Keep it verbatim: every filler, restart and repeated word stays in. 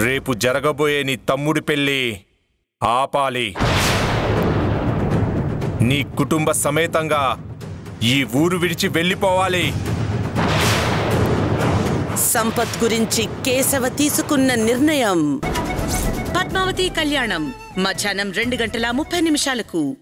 रेपु जरगबोये नी तम्मुडि पेल्ली आपाली। नी कुटुंब समेतंगा ई ऊरु विडिचि वेल्लिपोवाली। संपत् गुरिंचि केशव तीसुकुन्न निर्णयं पद्मावती कल्याणं मध्याह्नं రెండు గంటల ముప్పై నిమిషాలకు